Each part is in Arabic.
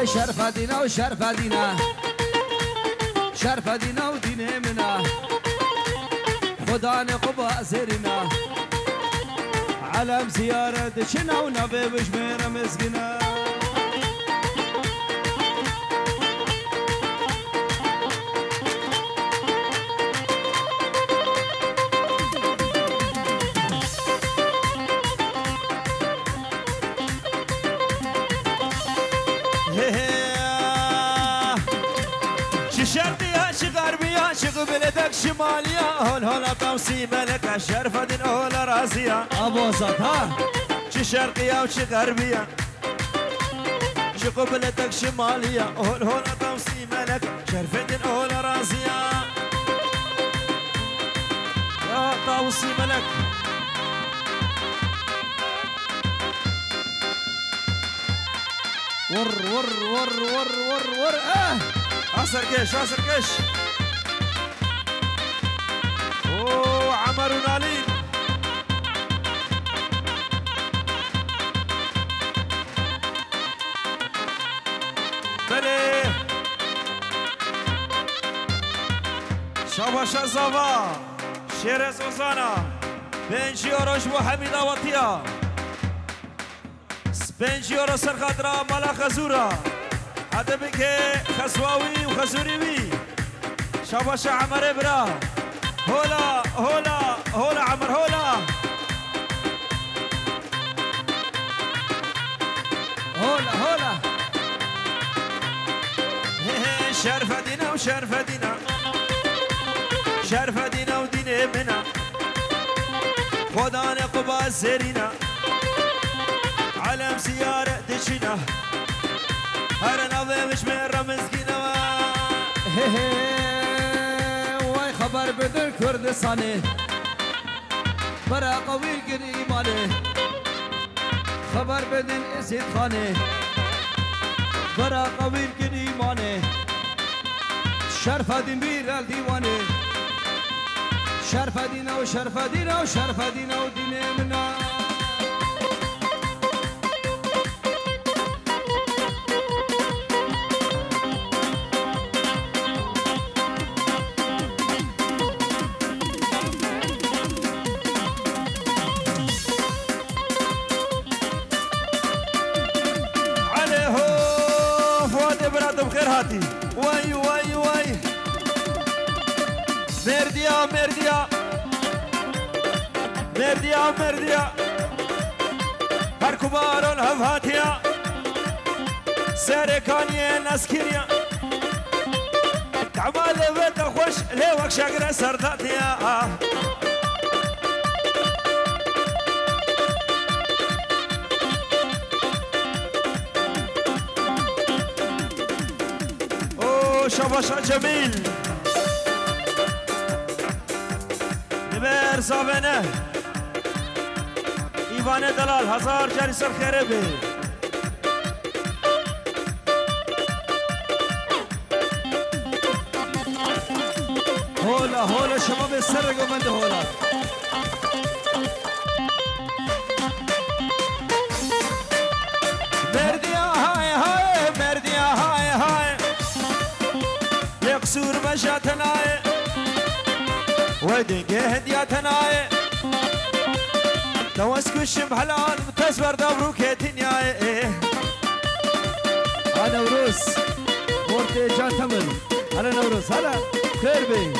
هاي شرفة دينا وشرفة دينا شرفة دينا ودين همنا خدان قبا سرنا علم زيارة شنا ونبي بجميرة مسكنا بلدك شمالية هون هولا طمسي ملك عالشرفة دين أولا راسية أبو سطها شي شرقية وشي غربية شي قبلتك شمالية هون هولا طمسي ملك شرفة دين أولا راسية يا طمسي ملك ور ور ور ور ور ور أصر كيش أصر كيش أوه عمر ونالين بلي شابا شازافا شيري سوزانا بنجي أوروش وحميدة وطيا سبنجي أورو سرخضرا مالا خزورا أدبك خزواوي وخزوريوي شابا شا عمر إبرا هولا هولا هولا عمر هولا هولا هولا شرفة دينا وشرفة دينا شرفة دينا ودين همنا خدان قبا سرنا علم زيارة دشنا هرنا ومش من رمزقنا خبر بدر كردستاني برا قوي الجن إيماني خبر بدن إسيد خاني برا قوي الجن إيماني شرفة دين بير الديواني شرفة دينا وشرفة دينا وشرفة دينا ودين منا واي واي واي مرديا مرديا مرديا مرديا هركبار الهفاتيا سركانية نسكيريا تعمل بيت الخوش لوك شجرة سرداتيا شاباشا جميل نبير زابنه ايوان دلال هزار جاري سر خيره بي هولا هولا شباب سر قمند هولا سور مشاتنا ودين هدياتنا توسكو الشم حلال متزور دبروك الدنيا انا نوروز ورتي جاتمن انا نوروز هلا خير بي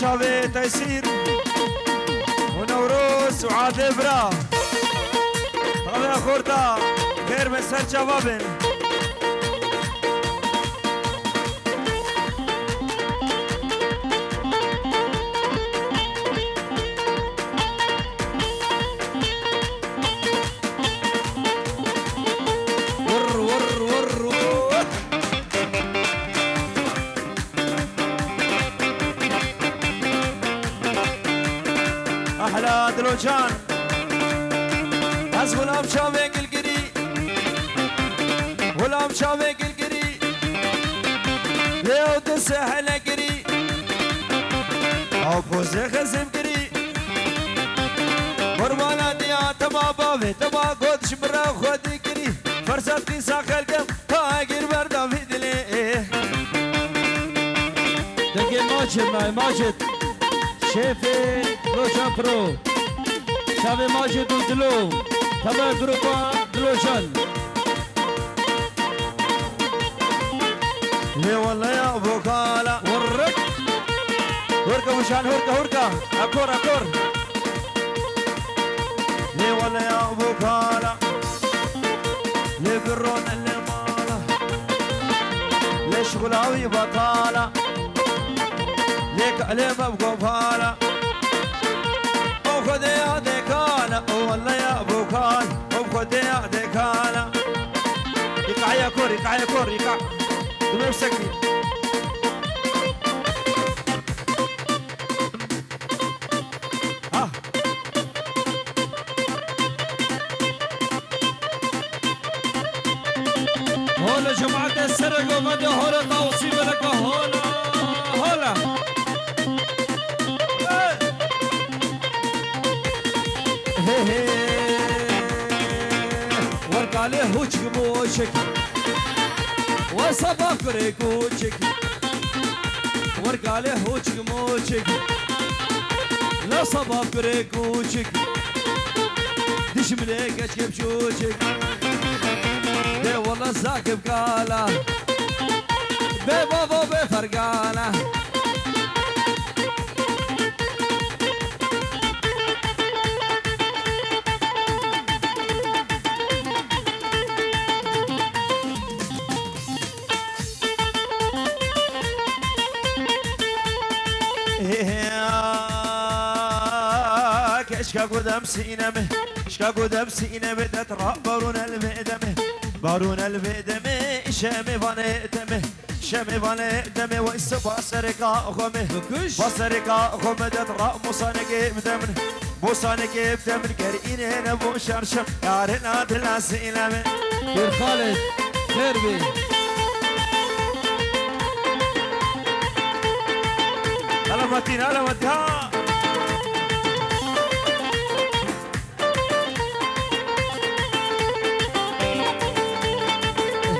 شابي تيسير ونوروز وعاد برا طبعا خورتا غير من سر شبابين جان از غلام شاوه گلگری غلام شاوه گلگری لیو دسه حله گری او پوزه خزم گری برمالا دیا تما باوه تما گودش برا خودی گری فرصت نیسا خلگم تا اگر بردم هیدلی دگه ماجد نای ماجد شیف روشان پرو شابي ماجد ودلو تبع جروبا دلوشان لي والله يا ابو كالا ورك وركه مشان هركه هركه اكور اكور لي والله يا ابو كالا لي برون اللي ماله لي شغلاوي بطاله ليك عليه ابو كالا خذ يا دكانة والله يا ابو كان خذ يا دكانة يقع يا كور يقع يا كور يقع ومسكني ها هولا جماعة السرق ومدى هولا توصيب لك هولا هولا ورقالي هوشك موشك وصباكري كوشك ورقالي هوشك موشك لا صباكري كوشك دش مليك اشكب شوشك دي والله زاكب قاله بي بابا بي فرقاله شكا قدام سينامه شكا قدام سينامه تترى بارون المقدمه بارون المقدمه شامي بنقدمه شامي بنقدمه وإس بصركا خمه بصركا خمه تترى مصانكي بدمن مصانكي بدمن كارين هنا بو شرشم يارنا دلا سينامه بير خالد خيربي هلا متين هلا متها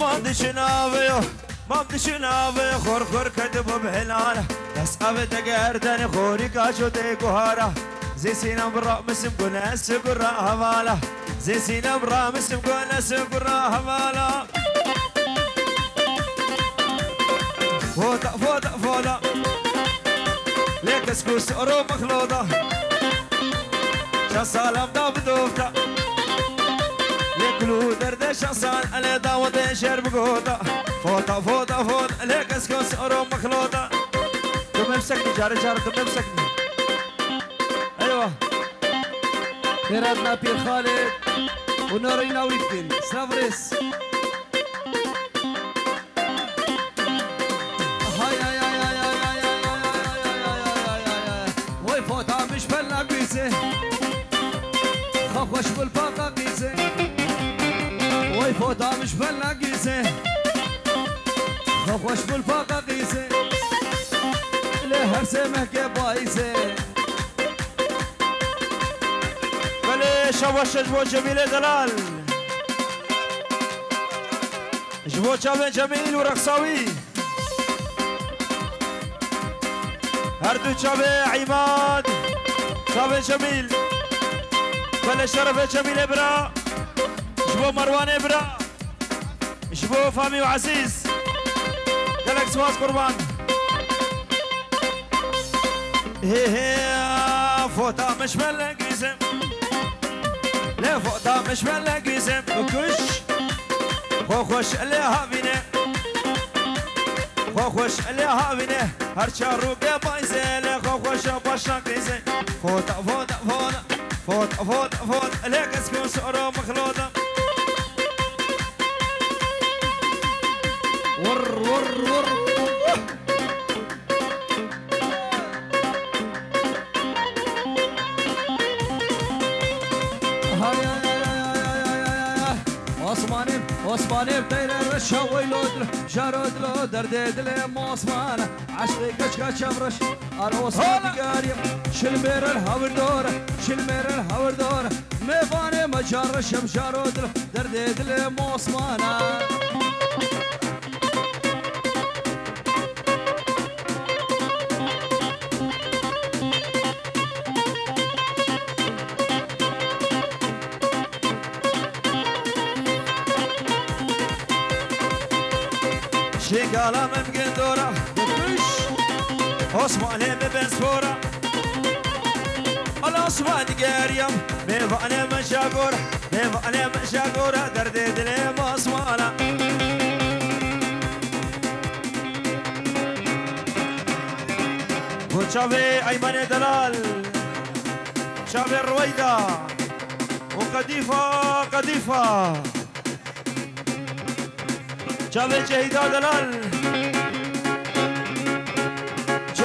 مام دشناوي مام دشناوي خور خور كتبو بهلاله بس أبدا قردن خوري كاشو تيكوهاره زي سينا برا مسم قنا سبرا هماله زي سينا برا مسم قنا سبرا هماله فوتا فوتا فولا ليك سكوس أرو مخلوطة شا سالم دابدوفتا لو دردش انسان على داوته شرب قوطه فوطه فوطه فوط لك اسكس ارم مخلوطه تم امسكني جار جار تم امسكني ايوه خيراتنا بير خالد ونورينا ويكتين سافرس هاي هاي هاي هاي هاي هاي هاي وي فوطه مش فلا قيسه خوش بالباقه قيسه خدا مش بلا قيسه خوش بالفاقه قيسه لهر سمه كبايسه بلي شوش جبو جميل دلال جبو جابن جميل ورقصاوي هردو جابن عماد جابن جميل بلي شرف جميل ابرا جبو مروان ابرا جبو فامي وعزيز قالك سواس قربان هي هي فوطا مش ملا قيزم لا فوطا مش ملا قيزم وكش خوخوش عليها بينا خوخوش عليها بينا هرشا روكا بايزه لا خوخوش باشا قيزم فوطا فوطا فوطا فوطا فوطا فوطا لا كسكون سعره مخلوطه ور ور ور عثماني عثماني بطير الرشا ويلودر شارود له دردد لي موسمان عشقي كشكا شمرش اروس قاري شلمير الهور دور شلمير الهور دور ميفاني مجار الشم شارود له دردد لي موسمان شيكالا ممكن دورة بكش عثماني ببن سفورة العثمان قريم ميفاني من شاكورة ميفاني من شاكورة دردي دلي مصمانة وشافي أيمن دلال شافي الرويدة وقديفة قديفة شابل شهيدا دلال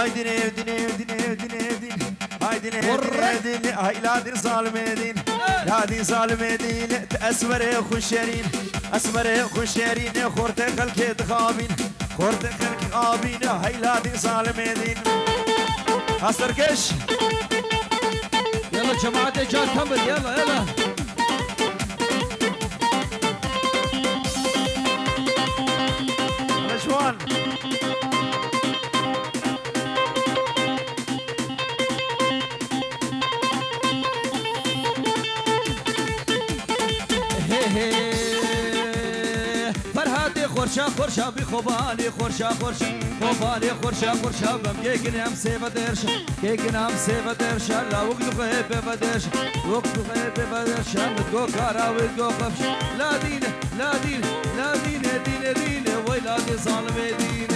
هايدين هايدين هايدين هايدين هايدين هايدين هاي لادين ظالمين لادين ظالمين تأسمر خوشرين أسمر خوشرين خورت خلك تخابين خورت خلك آبين هاي لادين ظالمين هسركش يلا جماعة جات تمر يلا يلا رجوان خورشا خورشا بی خوبالی خورشا خورشا خوبالی خورشا خورشا بم که کنم سیب درش که کنم سیب درش لا وقت غیب بدرش وقت غیب بدرش متگو کارا متگو پفش لا دین لا دین لا دین دین دین وای لا دین ظالم دین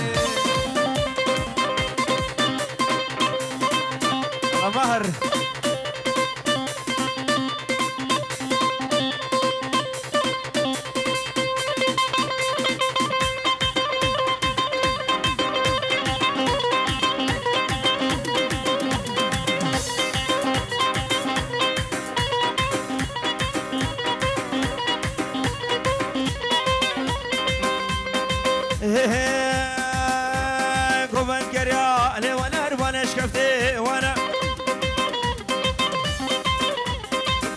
مهر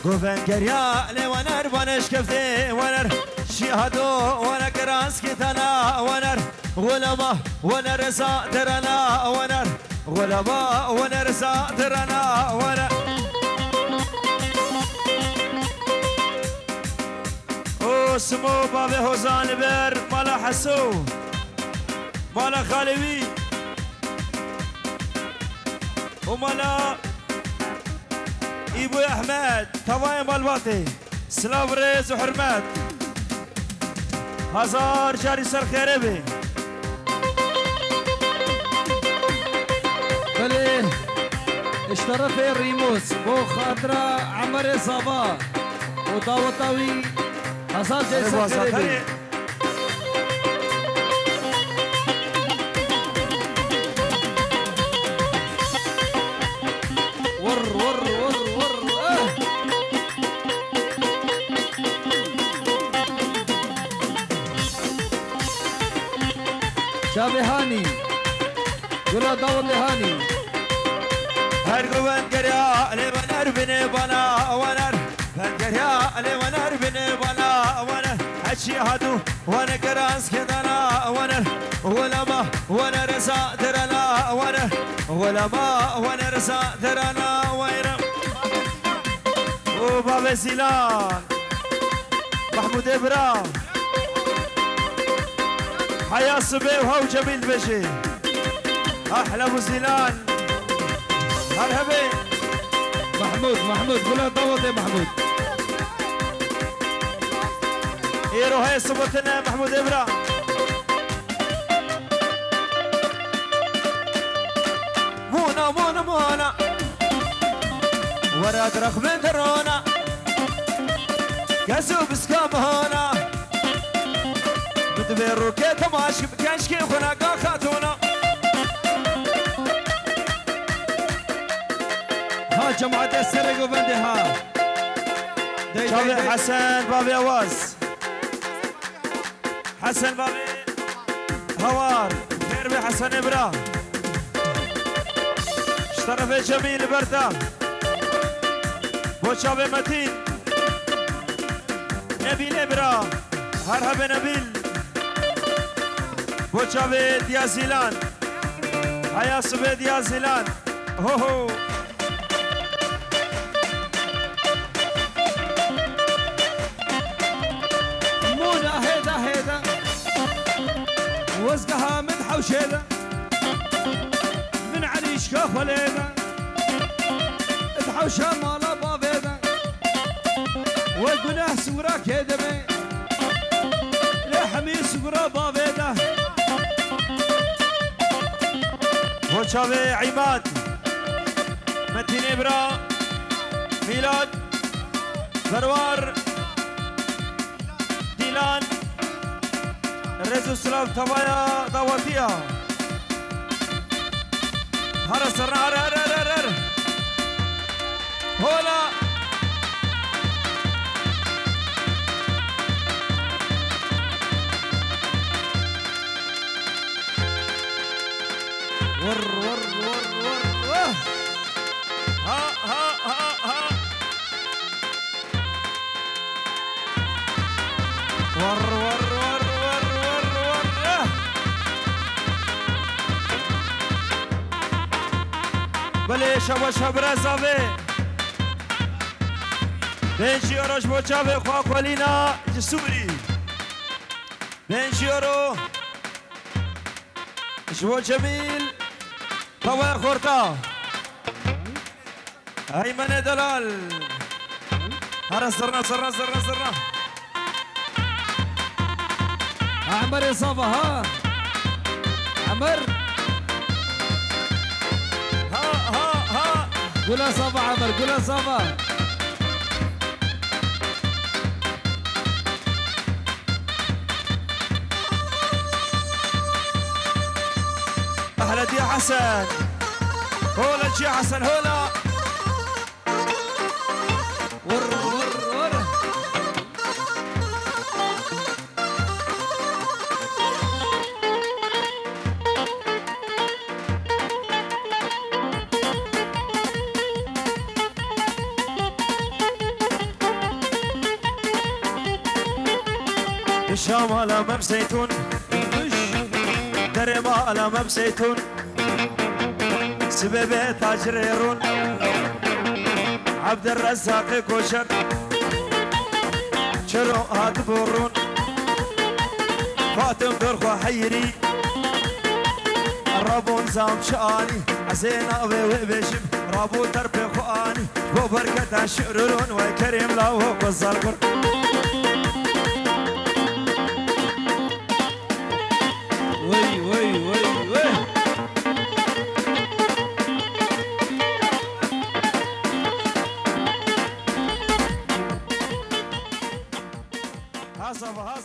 قوفنجر يا لي ونر بنش كفتي ونر شهادو وانا كراس كتنا ونر غلبا ونر ساترنا ونر غلبا ونر ساترنا ونر او سمو بابي هوزان بير مالا حسو مالا خالبي ومالا علي بويا احمد توايم الباطي سلاوريز وحرمات هزار جاري سر خريبي بلي اشترف الريموس بو خاطره عمر صبا وطاوطاوي هزار جاري سر خريبي شابي هاني جلا داود هاني هرقو بنكريا لي ونار بني بلا ونار بنكريا لي ونار بني بلا ونار هشي هادو وانا كراس كدانا ونار ولما وانا رزا درانا ونار ولما وانا رزا درانا ويرم وبابا زيلان محمود ابراهيم حياة صبي وهو جميل بشي أحلى وزيلان مرحبا محمود قولها ضوض يا محمود إيرو هاي صبتنا محمود إبرا مونا وراد رخم درونا كزوب سكام هونا دبر روكيت ماشي بكانش كي خناقة خاتونا ها جماعة السرق وبندي ها شباب حسن بابي أواز حسن بابي هوار كيربي حسن إبراه اشترف الجميل برده بو شباب متين نبيل إبراه هرهب نبيل بوشابيت يا زيلان هيا صبيت يا زيلان هو هو منى هيدا وزقها من حوشيدا من علي شكاف وليدا تحوشها مالا بابيدا والقناه سوراك يدمي لحميس ورا بابيدا وشابي عماد متين إبرا ميلاد فروار ديلان رزو سلاف توايا دواتيا هرس الرار هرر هولا ور ها ها ها ها ور بلي شبا شبرا زاوي بنجي اروش بوچاوي خواكولينا جسوري بنجي ارو شبو جميل طوال خورطة أيمن دلال هرا صرنا عمر إصابة ها عمر ها قولها صابة عمر قولها صابة أهلا يا حسن هولا يا حسن هولا ور الشام على مم زيتون درب على مم زيتون سببه تجريرون عبد الرزاق كوشر شرو هاد برون فاتم درخو حيري الرب رابون زام شاني عزين أبي وبشم رابو تربي خواني وبركة شرورون وكريم له وزربر وي وي وي وي هذا